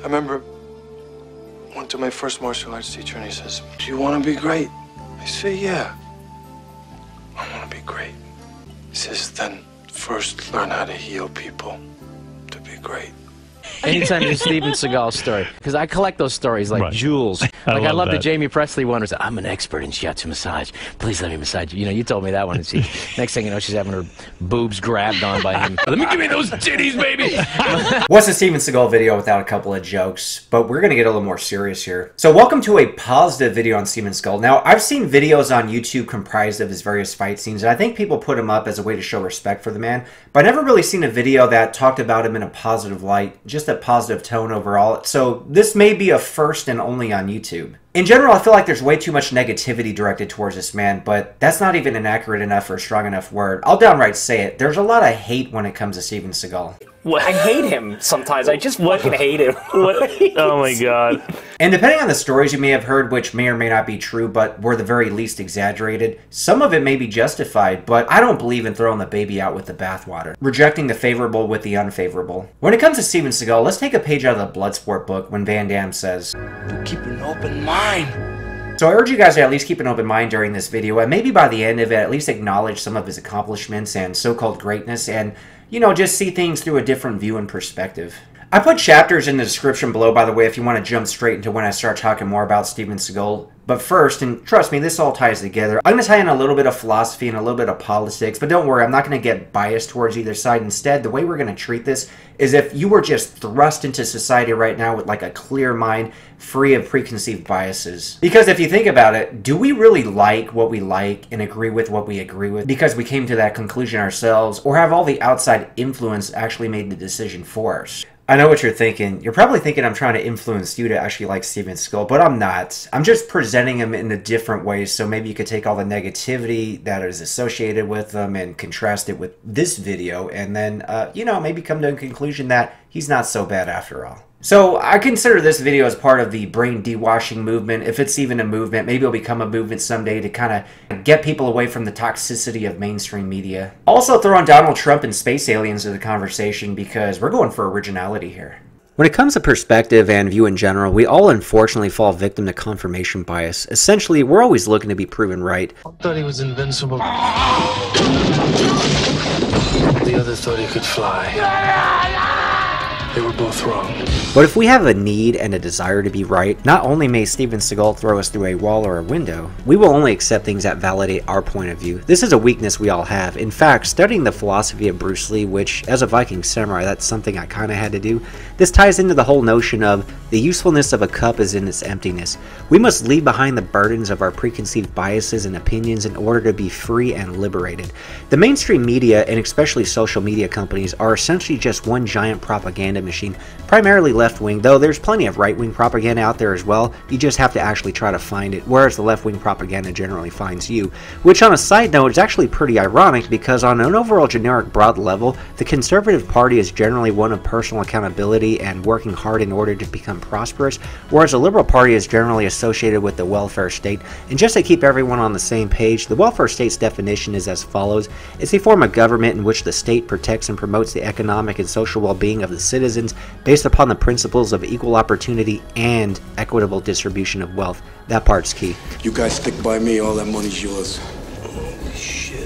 I remember I went to my first martial arts teacher and he says, do you want to be great? I say, yeah, I want to be great. He says, then first learn how to heal people to be great. Anytime you Steven Seagal story, because I collect those stories like jewels. Like I love the Jamie Presley one where it's like, I'm an expert in shiatsu massage. Please let me massage you. You know, you told me that one. And she, next thing you know, she's having her boobs grabbed on by him. Let me give me those titties, baby. What's a Steven Seagal video without a couple of jokes? But we're going to get a little more serious here. So welcome to a positive video on Steven Seagal. Now, I've seen videos on YouTube comprised of his various fight scenes, and I think people put him up as a way to show respect for the man. But I've never really seen a video that talked about him in a positive light, just a positive tone overall. So this may be a first and only on YouTube. In general, I feel like there's way too much negativity directed towards this man, but that's not even an accurate enough or strong enough word. I'll downright say it. There's a lot of hate when it comes to Steven Seagal. I hate him sometimes. I just fucking hate him. Oh my god. And depending on the stories you may have heard, which may or may not be true, but were the very least exaggerated, some of it may be justified, but I don't believe in throwing the baby out with the bathwater, rejecting the favorable with the unfavorable. When it comes to Steven Seagal, let's take a page out of the Bloodsport book when Van Damme says, keep an open mind. So I urge you guys to at least keep an open mind during this video, and maybe by the end of it at least acknowledge some of his accomplishments and so-called greatness, and, you know, just see things through a different view and perspective. I put chapters in the description below, by the way, if you want to jump straight into when I start talking more about Steven Seagal. But first, and trust me, this all ties together, I'm going to tie in a little bit of philosophy and a little bit of politics, but don't worry, I'm not going to get biased towards either side. Instead, the way we're going to treat this is if you were just thrust into society right now with like a clear mind, free of preconceived biases. Because if you think about it, do we really like what we like and agree with what we agree with because we came to that conclusion ourselves, or have all the outside influence actually made the decision for us? I know what you're thinking. You're probably thinking I'm trying to influence you to actually like Steven Seagal, but I'm not. I'm just presenting him in a different way, so maybe you could take all the negativity that is associated with him and contrast it with this video, and then, you know, maybe come to a conclusion that he's not so bad after all. So I consider this video as part of the brain dewashing movement. If it's even a movement, maybe it'll become a movement someday to kind of get people away from the toxicity of mainstream media. Also throwing Donald Trump and space aliens into the conversation because we're going for originality here. When it comes to perspective and view in general, we all unfortunately fall victim to confirmation bias. Essentially, we're always looking to be proven right. One thought he was invincible. The other thought he could fly. They were both wrong. But if we have a need and a desire to be right, not only may Steven Seagal throw us through a wall or a window, we will only accept things that validate our point of view. This is a weakness we all have. In fact, studying the philosophy of Bruce Lee, which as a Viking samurai, that's something I kind of had to do, this ties into the whole notion of the usefulness of a cup is in its emptiness. We must leave behind the burdens of our preconceived biases and opinions in order to be free and liberated. The mainstream media, and especially social media companies, are essentially just one giant propaganda machine, primarily left-wing, though there's plenty of right-wing propaganda out there as well. You just have to actually try to find it, whereas the left-wing propaganda generally finds you. Which on a side note is actually pretty ironic, because on an overall generic broad level, the Conservative Party is generally one of personal accountability and working hard in order to become prosperous, whereas the Liberal Party is generally associated with the welfare state. And just to keep everyone on the same page, the welfare state's definition is as follows. It's a form of government in which the state protects and promotes the economic and social well-being of the citizens based upon the principles of equal opportunity and equitable distribution of wealth. That part's key. You guys stick by me, all that money's yours. Holy shit.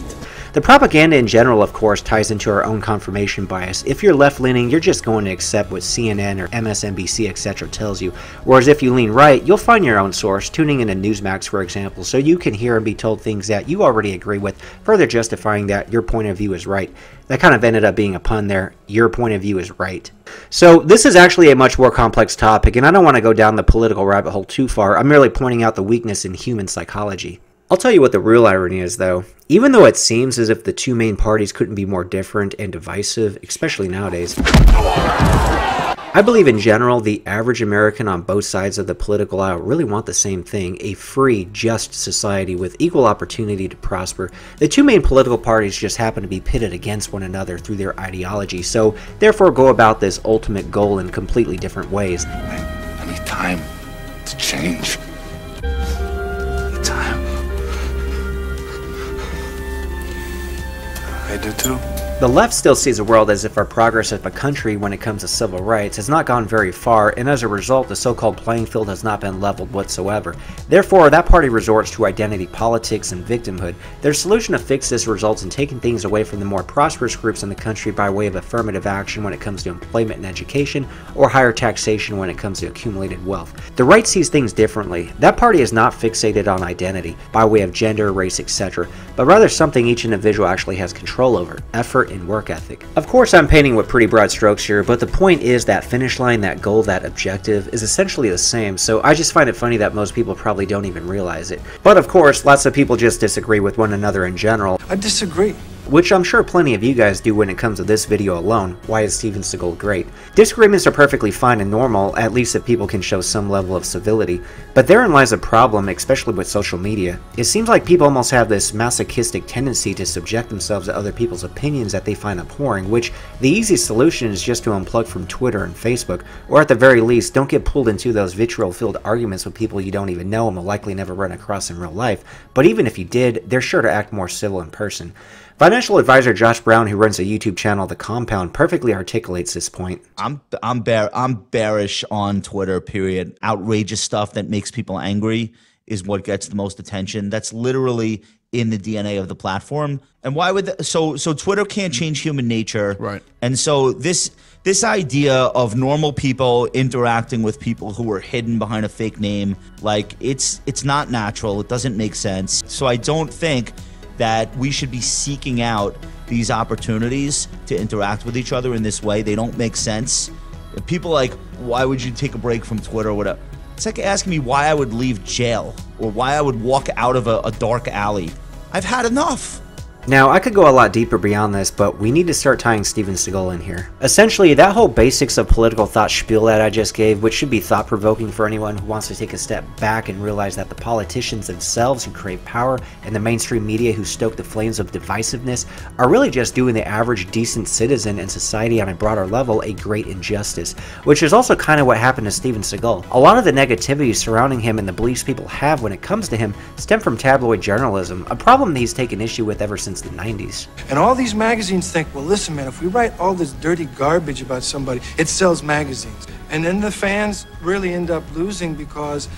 The propaganda in general, of course, ties into our own confirmation bias. If you're left-leaning, you're just going to accept what CNN or MSNBC, etc. tells you. Whereas if you lean right, you'll find your own source, tuning into Newsmax, for example, so you can hear and be told things that you already agree with, further justifying that your point of view is right. That kind of ended up being a pun there. Your point of view is right. So this is actually a much more complex topic, and I don't want to go down the political rabbit hole too far. I'm merely pointing out the weakness in human psychology. I'll tell you what the real irony is, though. Even though it seems as if the two main parties couldn't be more different and divisive, especially nowadays, I believe in general the average American on both sides of the political aisle really want the same thing, a free, just society with equal opportunity to prosper. The two main political parties just happen to be pitted against one another through their ideology, so therefore go about this ultimate goal in completely different ways. I need time to change. I do too. The left still sees the world as if our progress as a country when it comes to civil rights has not gone very far, and as a result the so-called playing field has not been leveled whatsoever. Therefore, that party resorts to identity politics and victimhood. Their solution to fix this results in taking things away from the more prosperous groups in the country by way of affirmative action when it comes to employment and education, or higher taxation when it comes to accumulated wealth. The right sees things differently. That party is not fixated on identity by way of gender, race, etc., but rather something each individual actually has control over: effort and work ethic. Of course, I'm painting with pretty broad strokes here, but the point is that finish line, that goal, that objective is essentially the same, so I just find it funny that most people probably don't even realize it. But of course, lots of people just disagree with one another in general. I disagree. Which I'm sure plenty of you guys do when it comes to this video alone, why is Steven Seagal great? Disagreements are perfectly fine and normal, at least if people can show some level of civility, but therein lies a problem, especially with social media. It seems like people almost have this masochistic tendency to subject themselves to other people's opinions that they find abhorring, which the easy solution is just to unplug from Twitter and Facebook, or at the very least, don't get pulled into those vitriol-filled arguments with people you don't even know and will likely never run across in real life, but even if you did, they're sure to act more civil in person. Financial advisor Josh Brown, who runs a YouTube channel, The Compound, perfectly articulates this point. I'm bearish on Twitter, period. Outrageous stuff that makes people angry is what gets the most attention. That's literally in the DNA of the platform. And why would the, so Twitter can't change human nature, right? And so this idea of normal people interacting with people who are hidden behind a fake name, like it's not natural. It doesn't make sense. So I don't think that we should be seeking out these opportunities to interact with each other in this way. They don't make sense. If people like, why would you take a break from Twitter or whatever? It's like asking me why I would leave jail or why I would walk out of a dark alley. I've had enough. Now, I could go a lot deeper beyond this, but we need to start tying Steven Seagal in here. Essentially, that whole basics of political thought spiel that I just gave, which should be thought-provoking for anyone who wants to take a step back and realize that the politicians themselves who create power and the mainstream media who stoke the flames of divisiveness are really just doing the average decent citizen and society on a broader level a great injustice, which is also kind of what happened to Steven Seagal. A lot of the negativity surrounding him and the beliefs people have when it comes to him stem from tabloid journalism, a problem that he's taken issue with ever since the 90s. And all these magazines think, well, listen, man, if we write all this dirty garbage about somebody, it sells magazines. And then the fans really end up losing because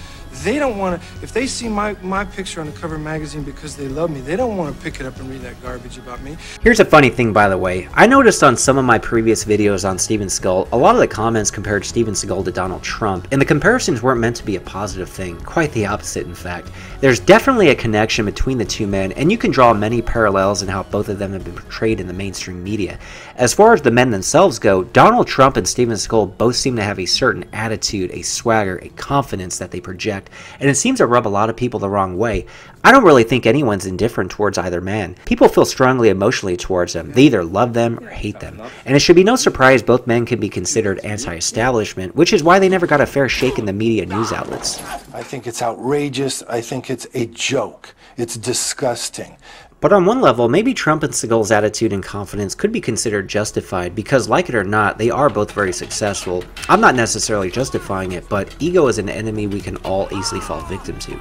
they don't want to, if they see my picture on the cover of a magazine because they love me, they don't want to pick it up and read that garbage about me. Here's a funny thing, by the way. I noticed on some of my previous videos on Steven Seagal, a lot of the comments compared Steven Seagal to Donald Trump, and the comparisons weren't meant to be a positive thing, quite the opposite in fact. There's definitely a connection between the two men, and you can draw many parallels in how both of them have been portrayed in the mainstream media. As far as the men themselves go, Donald Trump and Steven Seagal both seem to have a certain attitude, a swagger, a confidence that they project, and it seems to rub a lot of people the wrong way. I don't really think anyone's indifferent towards either man. People feel strongly emotionally towards them. They either love them or hate them. And it should be no surprise both men can be considered anti-establishment, which is why they never got a fair shake in the media news outlets. I think it's outrageous. I think it's a joke. It's disgusting. But on one level, maybe Trump and Seagal's attitude and confidence could be considered justified because, like it or not, they are both very successful. I'm not necessarily justifying it, but ego is an enemy we can all easily fall victim to.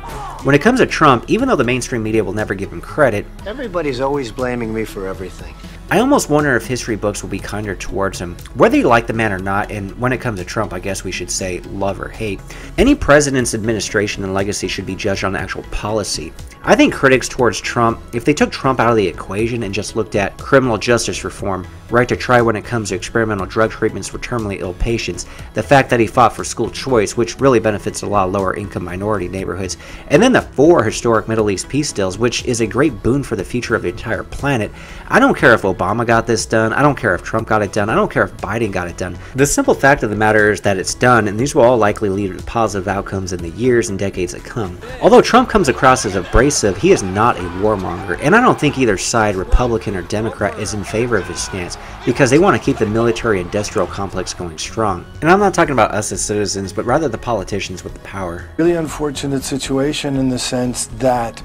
When it comes to Trump, even though the mainstream media will never give him credit, everybody's always blaming me for everything. I almost wonder if history books will be kinder towards him, whether you like the man or not, and when it comes to Trump, I guess we should say love or hate. Any president's administration and legacy should be judged on actual policy. I think critics towards Trump, if they took Trump out of the equation and just looked at criminal justice reform, right to try when it comes to experimental drug treatments for terminally ill patients, the fact that he fought for school choice, which really benefits a lot of lower income minority neighborhoods, and then the 4 historic Middle East peace deals, which is a great boon for the future of the entire planet. I don't care if Obama got this done, I don't care if Trump got it done, I don't care if Biden got it done. The simple fact of the matter is that it's done, and these will all likely lead to positive outcomes in the years and decades to come. Although Trump comes across as abrasive, he is not a warmonger, and I don't think either side, Republican or Democrat, is in favor of his stance, because they want to keep the military-industrial complex going strong. And I'm not talking about us as citizens, but rather the politicians with the power. Really unfortunate situation in the sense that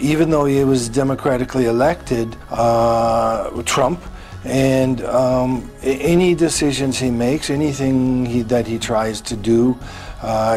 even though he was democratically elected, Trump, and any decisions he makes, anything that he tries to do,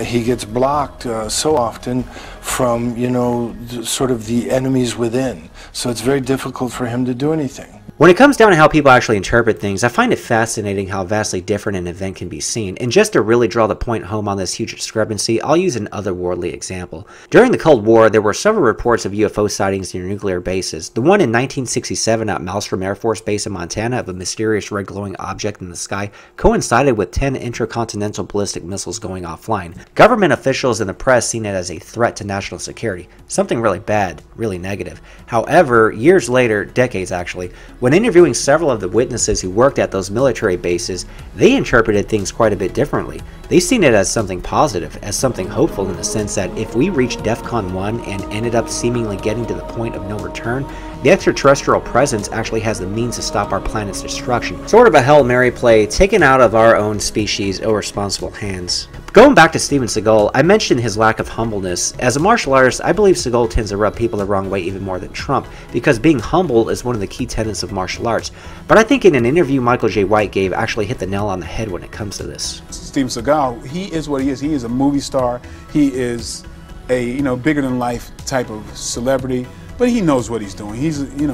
he gets blocked so often from, you know, sort of the enemies within. So it's very difficult for him to do anything. When it comes down to how people actually interpret things, I find it fascinating how vastly different an event can be seen, and just to really draw the point home on this huge discrepancy, I'll use an otherworldly example. During the Cold War, there were several reports of UFO sightings near nuclear bases. The one in 1967 at Malmstrom Air Force Base in Montana of a mysterious red glowing object in the sky coincided with 10 intercontinental ballistic missiles going offline. Government officials and the press seen it as a threat to national security, something really bad, really negative. However, years later, decades actually, when interviewing several of the witnesses who worked at those military bases, they interpreted things quite a bit differently. They seen it as something positive, as something hopeful in the sense that if we reached DEFCON 1 and ended up seemingly getting to the point of no return, the extraterrestrial presence actually has the means to stop our planet's destruction. Sort of a Hail Mary play taken out of our own species' irresponsible hands. Going back to Steven Seagal, I mentioned his lack of humbleness. As a martial artist, I believe Seagal tends to rub people the wrong way even more than Trump, because being humble is one of the key tenets of martial arts. But I think in an interview Michael J. White gave actually hit the nail on the head when it comes to this. Steven Seagal, he is what he is. He is a movie star. He is a, bigger than life type of celebrity. But he knows what he's doing. He's, he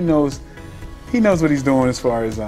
knows what he's doing as far as,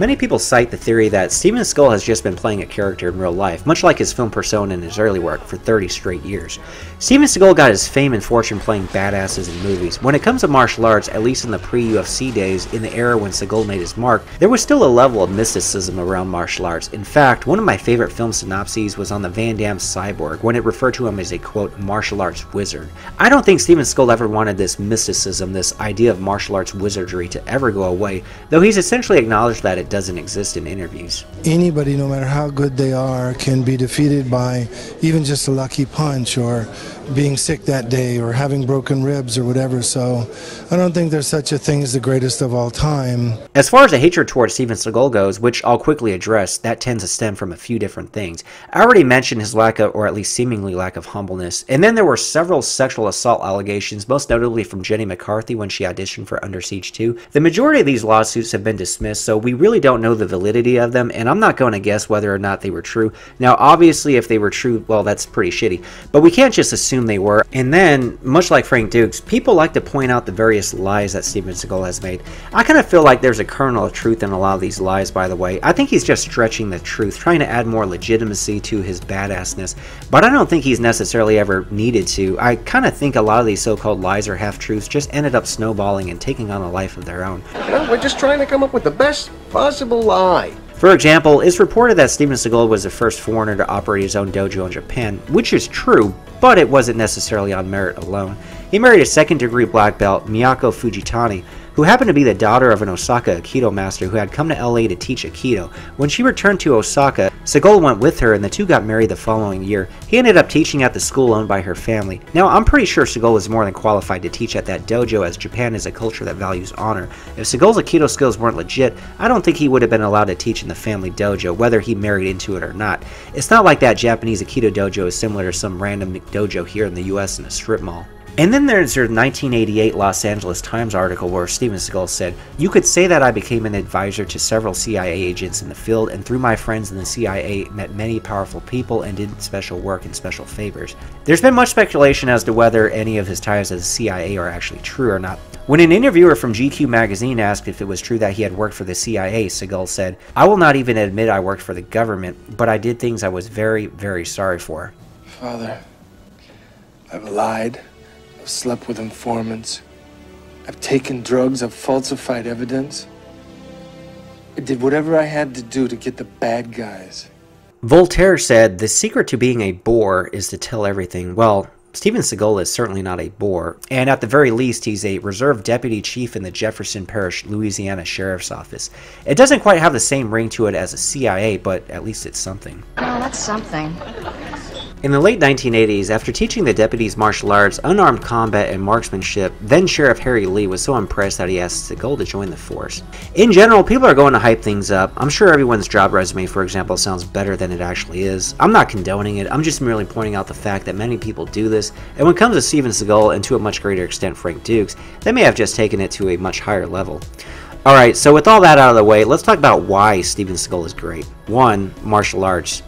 Many people cite the theory that Steven Seagal has just been playing a character in real life, much like his film persona in his early work, for 30 straight years. Steven Seagal got his fame and fortune playing badasses in movies. When it comes to martial arts, at least in the pre-UFC days, in the era when Seagal made his mark, there was still a level of mysticism around martial arts. In fact, one of my favorite film synopses was on the Van Damme Cyborg, when it referred to him as a, quote, martial arts wizard. I don't think Steven Seagal ever wanted this mysticism, this idea of martial arts wizardry, to ever go away, though he's essentially acknowledged that it doesn't exist in interviews. Anybody, no matter how good they are, can be defeated by even just a lucky punch or being sick that day or having broken ribs or whatever, so I don't think there's such a thing as the greatest of all time. As far as the hatred towards Steven Seagal goes, which I'll quickly address, that tends to stem from a few different things. I already mentioned his lack of, or at least seemingly lack of, humbleness, and then there were several sexual assault allegations, most notably from Jenny McCarthy when she auditioned for Under Siege 2. The majority of these lawsuits have been dismissed, so we really don't know the validity of them, and I'm not going to guess whether or not they were true. Now, obviously, if they were true, well, that's pretty shitty, but we can't just assume they were. And then, much like Frank Dukes, people like to point out the various lies that Steven Seagal has made. I kind of feel like there's a kernel of truth in a lot of these lies, by the way. I think he's just stretching the truth, trying to add more legitimacy to his badassness, but I don't think he's necessarily ever needed to. I kind of think a lot of these so-called lies or half-truths just ended up snowballing and taking on a life of their own. Well, we're just trying to come up with the best possible lie. For example, it's reported that Steven Seagal was the first foreigner to operate his own dojo in Japan, which is true, but it wasn't necessarily on merit alone. He married a second-degree black belt, Miyako Fujitani, who happened to be the daughter of an Osaka Aikido master who had come to LA to teach Aikido. When she returned to Osaka, Seagal went with her and the two got married the following year. He ended up teaching at the school owned by her family. Now, I'm pretty sure Seagal was more than qualified to teach at that dojo, as Japan is a culture that values honor. If Seagal's Aikido skills weren't legit, I don't think he would have been allowed to teach in the family dojo, whether he married into it or not. It's not like that Japanese Aikido dojo is similar to some random dojo here in the US in a strip mall. And then there's your 1988 Los Angeles Times article where Steven Seagal said, "You could say that I became an advisor to several CIA agents in the field, and through my friends in the CIA met many powerful people and did special work and special favors." There's been much speculation as to whether any of his ties to the CIA are actually true or not. When an interviewer from GQ magazine asked if it was true that he had worked for the CIA, Seagal said, "I will not even admit I worked for the government, but I did things I was very, very sorry for. Father, I've lied. I've slept with informants, I've taken drugs, I've falsified evidence. I did whatever I had to do to get the bad guys." Voltaire said, "The secret to being a bore is to tell everything." Well, Steven Seagal is certainly not a bore, and at the very least, he's a reserve deputy chief in the Jefferson Parish, Louisiana Sheriff's Office. It doesn't quite have the same ring to it as a CIA, but at least it's something. Oh, that's something. In the late 1980s, after teaching the deputies martial arts, unarmed combat, and marksmanship, then Sheriff Harry Lee was so impressed that he asked Seagal to join the force. In general, people are going to hype things up. I'm sure everyone's job resume, for example, sounds better than it actually is. I'm not condoning it, I'm just merely pointing out the fact that many people do this, and when it comes to Steven Seagal, and to a much greater extent Frank Dukes, they may have just taken it to a much higher level. Alright, so with all that out of the way, let's talk about why Steven Seagal is great. 1. Martial arts.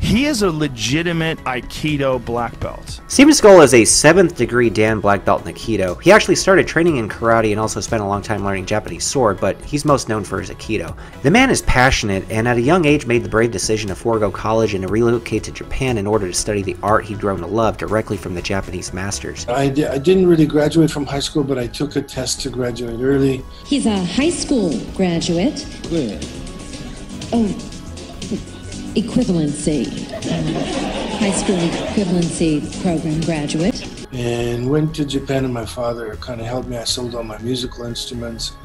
He is a legitimate Aikido black belt. Steven Seagal is a 7th degree Dan black belt in Aikido. He actually started training in karate and also spent a long time learning Japanese sword, but he's most known for his Aikido. The man is passionate and at a young age made the brave decision to forego college and to relocate to Japan in order to study the art he'd grown to love directly from the Japanese masters. I didn't really graduate from high school, but I took a test to graduate early. He's a high school graduate. Yeah. Oh. Equivalency, high school equivalency program graduate. And went to Japan, and my father kind of helped me. I sold all my musical instruments.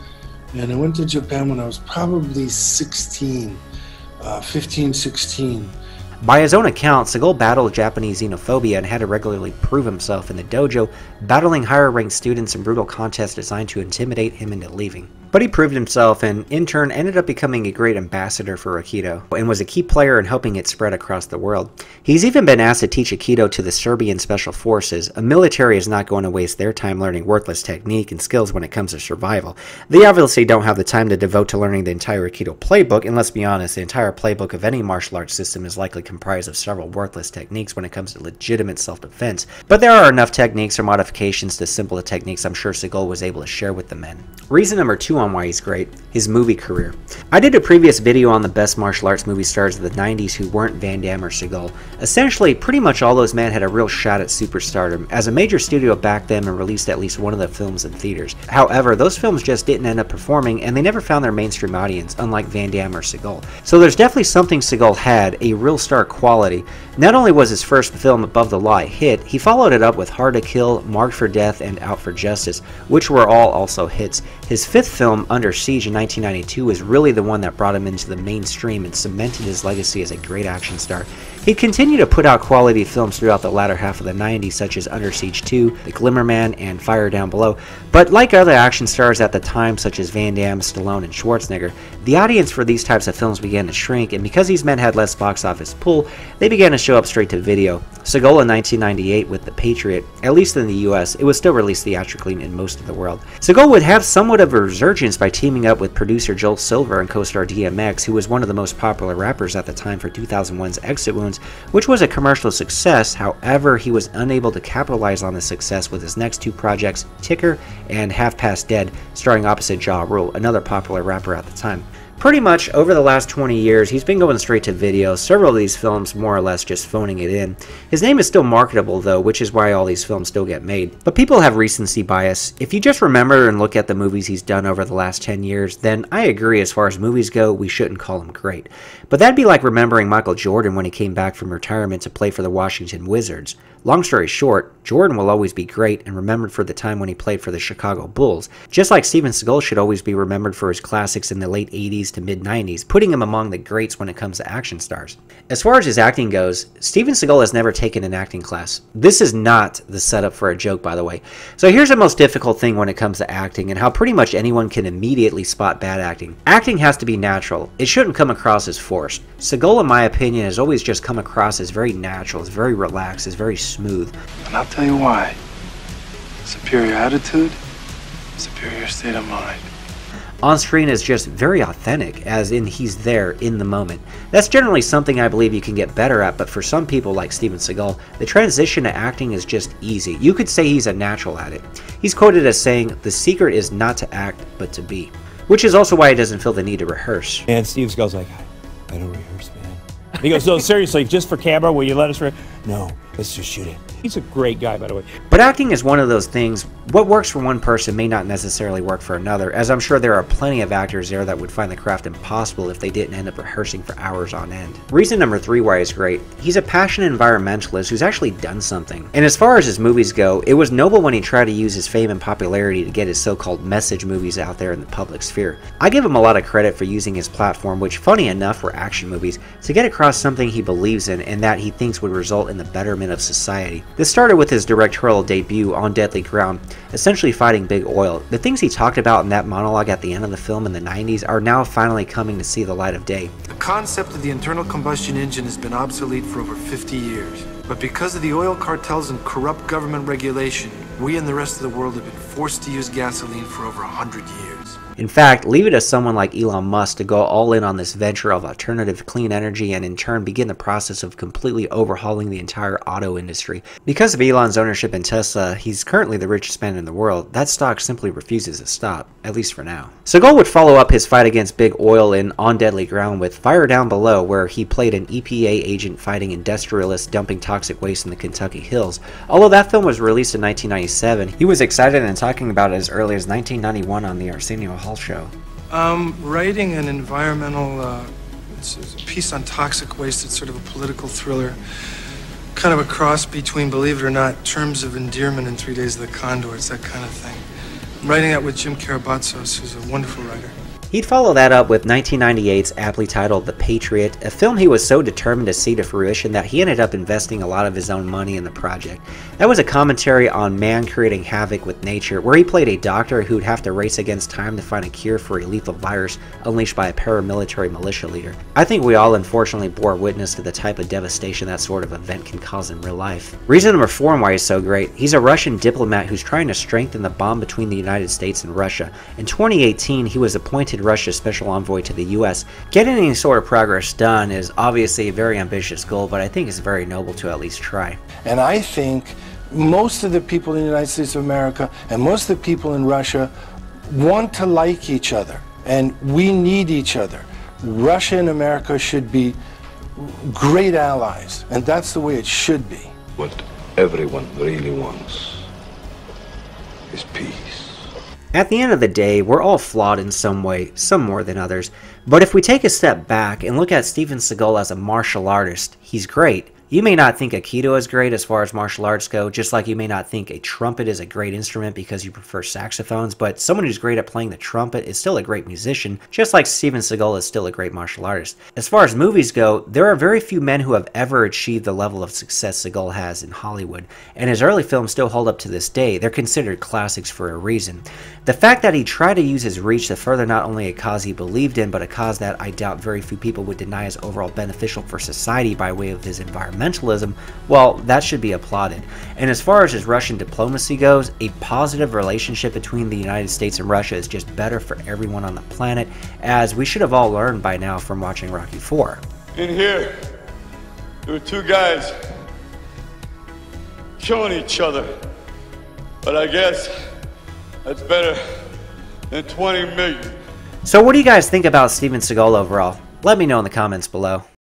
And I went to Japan when I was probably 15, 16. By his own account, Seagal battled Japanese xenophobia and had to regularly prove himself in the dojo, battling higher-ranked students in brutal contests designed to intimidate him into leaving. But he proved himself and, in turn, ended up becoming a great ambassador for Aikido and was a key player in helping it spread across the world. He's even been asked to teach Aikido to the Serbian Special Forces. A military is not going to waste their time learning worthless technique and skills when it comes to survival. They obviously don't have the time to devote to learning the entire Aikido playbook, and let's be honest, the entire playbook of any martial arts system is likely comprised of several worthless techniques when it comes to legitimate self-defense, but there are enough techniques or modifications to simpler techniques I'm sure Seagal was able to share with the men. Reason number 2 on why he's great, his movie career. I did a previous video on the best martial arts movie stars of the 90s who weren't Van Damme or Seagal. Essentially, pretty much all those men had a real shot at superstardom, as a major studio backed them and released at least one of the films in theaters. However, those films just didn't end up performing and they never found their mainstream audience, unlike Van Damme or Seagal. So there's definitely something Seagal had, a real star quality. Not only was his first film Above the Law a hit, he followed it up with Hard to Kill, Marked for Death, and Out for Justice, which were all also hits. His 5th film, Under Siege in 1992, was really the one that brought him into the mainstream and cemented his legacy as a great action star. He continued to put out quality films throughout the latter half of the 90s, such as Under Siege 2, The Glimmer Man, and Fire Down Below, but like other action stars at the time, such as Van Damme, Stallone, and Schwarzenegger, the audience for these types of films began to shrink, and because these men had less box office pull, they began to show up straight to video. Seagal in 1998 with The Patriot, at least in the US, it was still released theatrically in most of the world. Seagal would have somewhat of a resurgence by teaming up with producer Joel Silver and co-star DMX, who was one of the most popular rappers at the time for 2001's Exit Wounds, which was a commercial success. However, he was unable to capitalize on the success with his next two projects, Ticker and Half Past Dead, starring opposite Ja Rule, another popular rapper at the time. Pretty much over the last 20 years, he's been going straight to video, several of these films more or less just phoning it in. His name is still marketable though, which is why all these films still get made. But people have recency bias. If you just remember and look at the movies he's done over the last 10 years, then I agree as far as movies go, we shouldn't call him great. But that'd be like remembering Michael Jordan when he came back from retirement to play for the Washington Wizards. Long story short, Jordan will always be great and remembered for the time when he played for the Chicago Bulls, just like Steven Seagal should always be remembered for his classics in the late 80s to mid 90s, putting him among the greats when it comes to action stars. As far as his acting goes, Steven Seagal has never taken an acting class. This is not the setup for a joke, by the way. So here's the most difficult thing when it comes to acting and how pretty much anyone can immediately spot bad acting. Acting has to be natural. It shouldn't come across as forced. Seagal, in my opinion, has always just come across as very natural, as very relaxed, as very smooth. And I'll tell you why. Superior attitude, superior state of mind. On screen is just very authentic, as in he's there in the moment. That's generally something I believe you can get better at, but for some people like Steven Seagal, the transition to acting is just easy. You could say he's a natural at it. He's quoted as saying, "The secret is not to act, but to be," which is also why he doesn't feel the need to rehearse. And Steve Seagal's like, "I don't rehearse, man." And he goes, "No, seriously, just for camera, will you let us rehearse?" "No, let's just shoot it." He's a great guy, by the way. But acting is one of those things. What works for one person may not necessarily work for another, as I'm sure there are plenty of actors there that would find the craft impossible if they didn't end up rehearsing for hours on end. Reason number 3 why he's great, he's a passionate environmentalist who's actually done something. And as far as his movies go, it was noble when he tried to use his fame and popularity to get his so-called message movies out there in the public sphere. I give him a lot of credit for using his platform, which funny enough were action movies, to get across something he believes in and that he thinks would result in the betterment of society. This started with his directorial debut, On Deadly Ground, essentially fighting Big Oil. The things he talked about in that monologue at the end of the film in the 90s are now finally coming to see the light of day. The concept of the internal combustion engine has been obsolete for over 50 years. But because of the oil cartels and corrupt government regulation, we and the rest of the world have been forced to use gasoline for over 100 years. In fact, leave it to someone like Elon Musk to go all in on this venture of alternative clean energy and in turn begin the process of completely overhauling the entire auto industry. Because of Elon's ownership in Tesla, he's currently the richest man in the world. That stock simply refuses to stop, at least for now. Seagal would follow up his fight against Big Oil in On Deadly Ground with Fire Down Below, where he played an EPA agent fighting industrialists dumping toxic waste in the Kentucky hills. Although that film was released in 1997, he was excited and talking about it as early as 1991 on the Arsenio Hall show. Writing an environmental it's a piece on toxic waste. It's sort of a political thriller, kind of a cross between, believe it or not, Terms of Endearment and 3 Days of the Condors, that kind of thing. I'm writing that with Jim Karabatsos, who's a wonderful writer. He'd follow that up with 1998's aptly titled The Patriot, a film he was so determined to see to fruition that he ended up investing a lot of his own money in the project. That was a commentary on man creating havoc with nature, where he played a doctor who'd have to race against time to find a cure for a lethal virus unleashed by a paramilitary militia leader. I think we all unfortunately bore witness to the type of devastation that sort of event can cause in real life. Reason number 4 and why he's so great: he's a Russian diplomat who's trying to strengthen the bond between the United States and Russia. In 2018, he was appointed Russia's special envoy to the US. Getting any sort of progress done is obviously a very ambitious goal, but I think it's very noble to at least try. And I think most of the people in the United States of America and most of the people in Russia want to like each other, and we need each other. Russia and America should be great allies, and that's the way it should be. What everyone really wants is peace. At the end of the day, we're all flawed in some way, some more than others, but if we take a step back and look at Steven Seagal as a martial artist, he's great. You may not think Aikido is great as far as martial arts go, just like you may not think a trumpet is a great instrument because you prefer saxophones, but someone who's great at playing the trumpet is still a great musician, just like Steven Seagal is still a great martial artist. As far as movies go, there are very few men who have ever achieved the level of success Seagal has in Hollywood, and his early films still hold up to this day. They're considered classics for a reason. The fact that he tried to use his reach to further not only a cause he believed in, but a cause that I doubt very few people would deny is overall beneficial for society by way of his environment. Well, that should be applauded. And as far as his Russian diplomacy goes, a positive relationship between the United States and Russia is just better for everyone on the planet, as we should have all learned by now from watching Rocky IV. In here, there were two guys killing each other, but I guess that's better than 20 million. So what do you guys think about Steven Seagal overall? Let me know in the comments below.